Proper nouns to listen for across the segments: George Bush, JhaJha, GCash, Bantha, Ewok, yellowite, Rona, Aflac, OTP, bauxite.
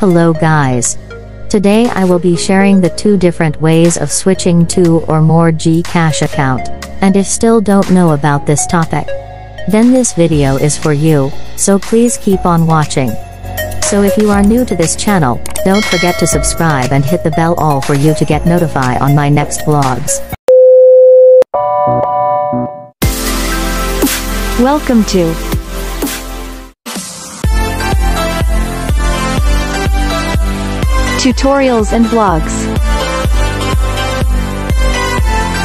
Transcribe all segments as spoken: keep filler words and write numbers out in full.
Hello guys. Today I will be sharing the two different ways of switching to or more GCash account. And if still don't know about this topic, then this video is for you, so please keep on watching. So if you are new to this channel, don't forget to subscribe and hit the bell all for you to get notified on my next vlogs. Welcome to Tutorials and Vlogs,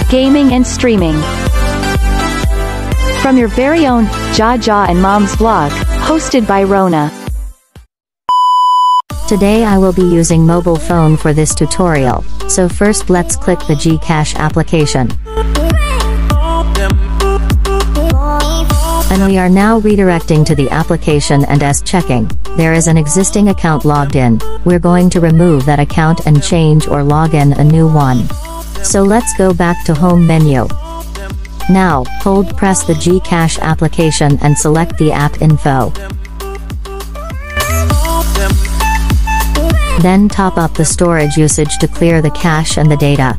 Gaming and Streaming, from your very own JhaJha and Mom's Vlog, hosted by Rona. Today I will be using mobile phone for this tutorial, so first let's click the GCash application. And we are now redirecting to the application, and as checking, there is an existing account logged in. We're going to remove that account and change or log in a new one. So let's go back to home menu. Now, hold press the GCash application and select the app info. Then top up the storage usage to clear the cache and the data.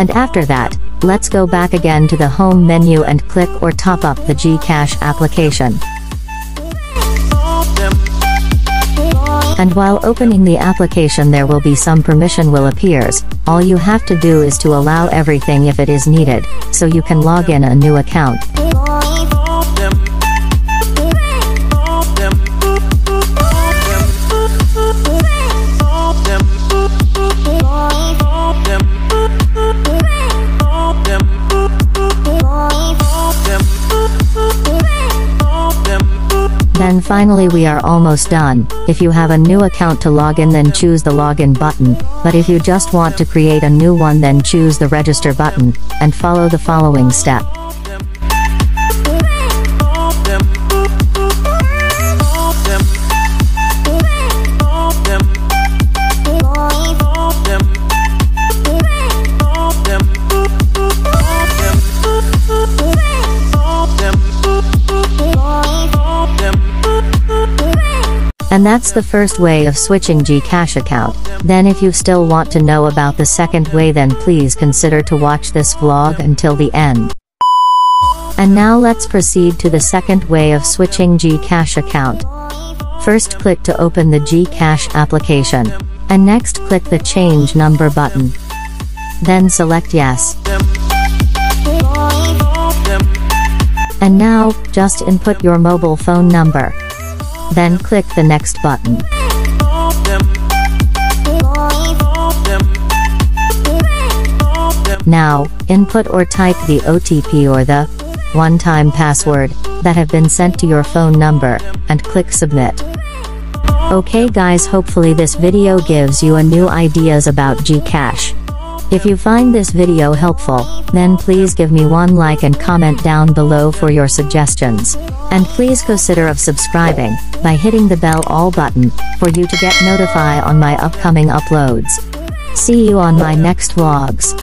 And after that, let's go back again to the home menu and click or top up the GCash application. And while opening the application, there will be some permission will appears. All you have to do is to allow everything if it is needed, so you can log in a new account. Then finally we are almost done. If you have a new account to log in, then choose the login button, but if you just want to create a new one, then choose the register button, and follow the following step. And that's the first way of switching GCash account. Then if you still want to know about the second way, then please consider to watch this vlog until the end. And now let's proceed to the second way of switching GCash account. First click to open the GCash application. And next click the change number button. Then select yes. And now, just input your mobile phone number. Then click the next button. Now, input or type the O T P or the one-time password that have been sent to your phone number, and click submit. Okay guys, hopefully this video gives you a new ideas about GCash. If you find this video helpful, then please give me one like and comment down below for your suggestions. And please consider of subscribing by hitting the bell all button for you to get notified on my upcoming uploads. See you on my next vlogs.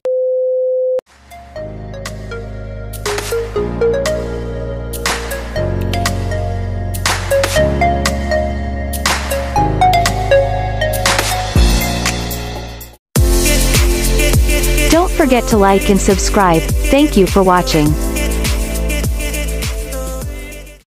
Don't forget to like and subscribe. Thank you for watching.